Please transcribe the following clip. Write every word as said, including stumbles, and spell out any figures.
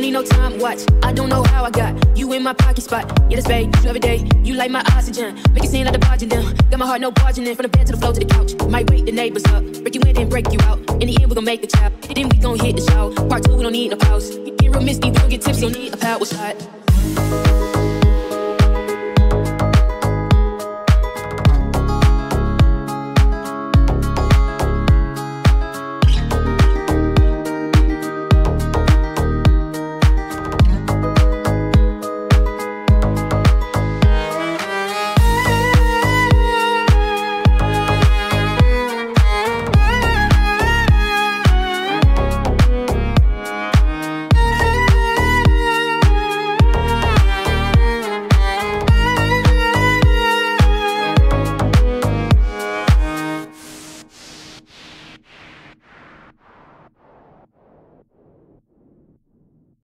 don't need no time watch. I don't know how I got you in my pocket spot. Yeah, that's vague, you every day. You like my oxygen, make it seem like the barging down. Got my heart no barging in, from the bed to the floor to the couch. Might wake the neighbors up, break you in then break you out. In the end we gon' make the chop, then we gon' hit the show. Part two, we don't need no pause. Get real misty, we don't get tipsy, don't need a power shot.